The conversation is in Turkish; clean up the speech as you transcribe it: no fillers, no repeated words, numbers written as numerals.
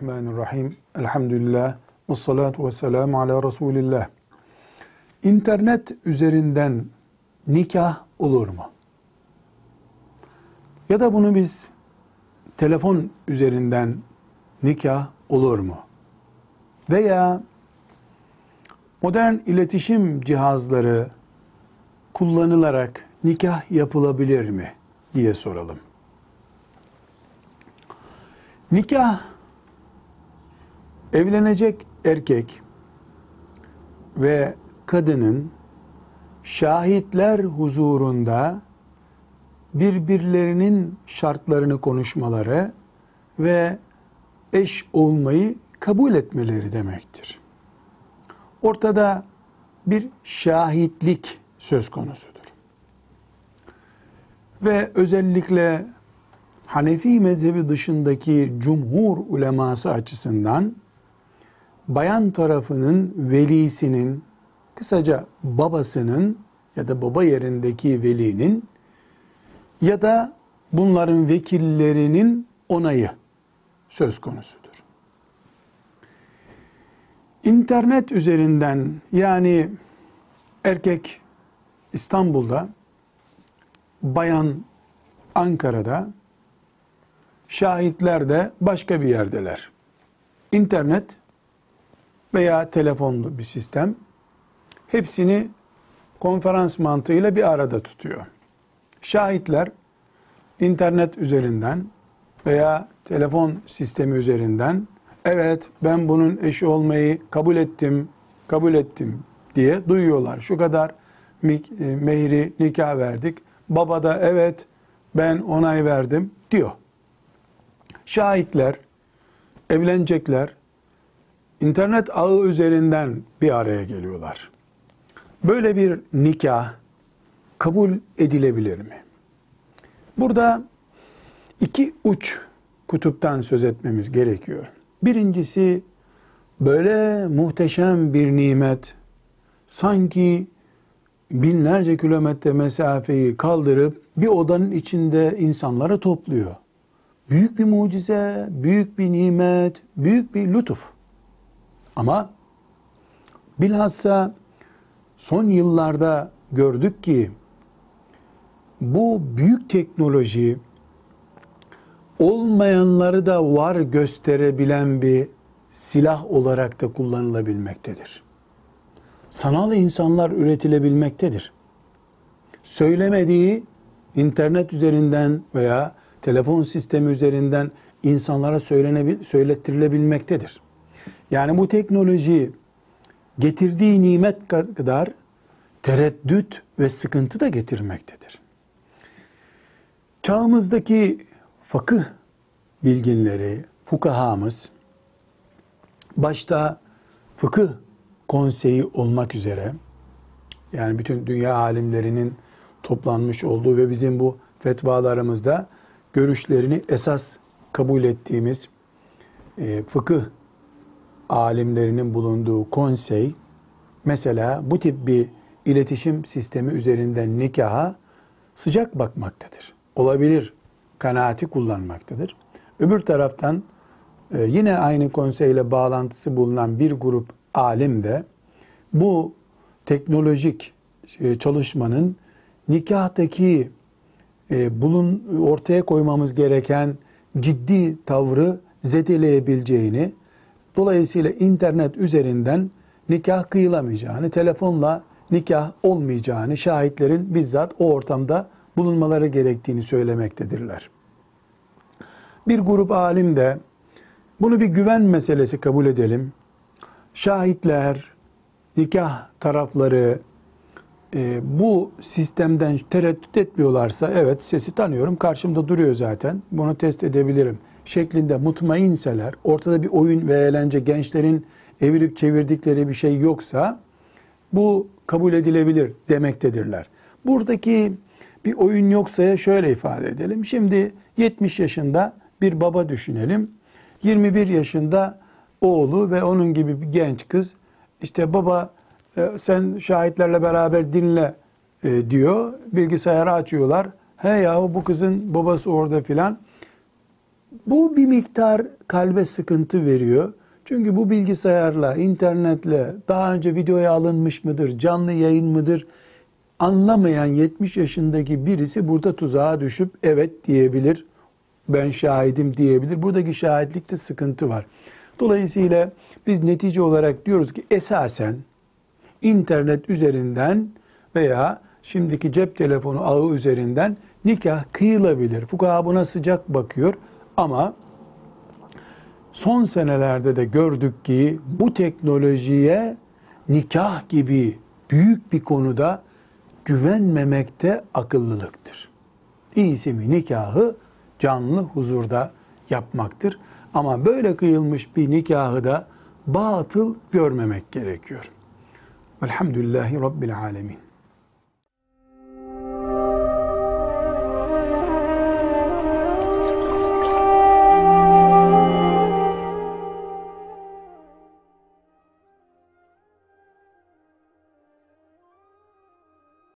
Bismillahirrahmanirrahim. Elhamdülillah. Ve salatu ve selamu ala Resulillah. İnternet üzerinden nikah olur mu? Ya da bunu biz telefon üzerinden nikah olur mu? Veya modern iletişim cihazları kullanılarak nikah yapılabilir mi diye soralım. Nikah, evlenecek erkek ve kadının şahitler huzurunda birbirlerinin şartlarını konuşmaları ve eş olmayı kabul etmeleri demektir. Ortada bir şahitlik söz konusudur. Ve özellikle Hanefi mezhebi dışındaki cumhur uleması açısından bayan tarafının velisinin, kısaca babasının ya da baba yerindeki velinin ya da bunların vekillerinin onayı söz konusudur. İnternet üzerinden, yani erkek İstanbul'da, bayan Ankara'da, şahitler de başka bir yerdeler. İnternet veya telefonlu bir sistem hepsini konferans mantığıyla bir arada tutuyor. Şahitler internet üzerinden veya telefon sistemi üzerinden evet ben bunun eşi olmayı kabul ettim diye duyuyorlar. Şu kadar mehri nikah verdik. Baba da evet ben onay verdim diyor. Şahitler, evlenecekler, internet ağı üzerinden bir araya geliyorlar. Böyle bir nikah kabul edilebilir mi? Burada iki uç kutuptan söz etmemiz gerekiyor. Birincisi, böyle muhteşem bir nimet, sanki binlerce kilometre mesafeyi kaldırıp bir odanın içinde insanları topluyor. Büyük bir mucize, büyük bir nimet, büyük bir lütuf. Ama bilhassa son yıllarda gördük ki bu büyük teknoloji olmayanları da var gösterebilen bir silah olarak da kullanılabilmektedir. Sanal insanlar üretilebilmektedir. Söylemediği internet üzerinden veya telefon sistemi üzerinden insanlara söylettirilebilmektedir. Yani bu teknoloji getirdiği nimet kadar tereddüt ve sıkıntı da getirmektedir. Çağımızdaki fakıh bilginleri, fukahamız, başta fıkıh konseyi olmak üzere, yani bütün dünya alimlerinin toplanmış olduğu ve bizim bu fetvalarımızda görüşlerini esas kabul ettiğimiz fıkıh alimlerinin bulunduğu konsey, mesela bu tip bir iletişim sistemi üzerinden nikaha sıcak bakmaktadır. Olabilir kanaati kullanmaktadır. Öbür taraftan yine aynı konseyle bağlantısı bulunan bir grup alim de bu teknolojik çalışmanın nikahtaki ortaya koymamız gereken ciddi tavrı zedeleyebileceğini, dolayısıyla internet üzerinden nikah kıyılamayacağını, telefonla nikah olmayacağını, şahitlerin bizzat o ortamda bulunmaları gerektiğini söylemektedirler. Bir grup alim de bunu bir güven meselesi kabul edelim. Şahitler, nikah tarafları bu sistemden tereddüt etmiyorlarsa, evet sesi tanıyorum, karşımda duruyor zaten, bunu test edebilirim şeklinde mutmainseler, ortada bir oyun ve eğlence, gençlerin evirip çevirdikleri bir şey yoksa bu kabul edilebilir demektedirler. Buradaki bir oyun yoksa şöyle ifade edelim. Şimdi 70 yaşında bir baba düşünelim. 21 yaşında oğlu ve onun gibi bir genç kız, işte baba sen şahitlerle beraber dinle diyor. Bilgisayarı açıyorlar. He yahu bu kızın babası orada filan. Bu bir miktar kalbe sıkıntı veriyor. Çünkü bu bilgisayarla, internetle daha önce videoya alınmış mıdır, canlı yayın mıdır anlamayan 70 yaşındaki birisi burada tuzağa düşüp evet diyebilir, ben şahidim diyebilir. Buradaki şahitlikte sıkıntı var. Dolayısıyla biz netice olarak diyoruz ki esasen internet üzerinden veya şimdiki cep telefonu ağı üzerinden nikah kıyılabilir. Fukaha buna sıcak bakıyor ama son senelerde de gördük ki bu teknolojiye nikah gibi büyük bir konuda güvenmemekte akıllılıktır. İyisi mi nikahı canlı huzurda yapmaktır. Ama böyle kıyılmış bir nikahı da batıl görmemek gerekiyor. Elhamdülillahi Rabbil Alemin.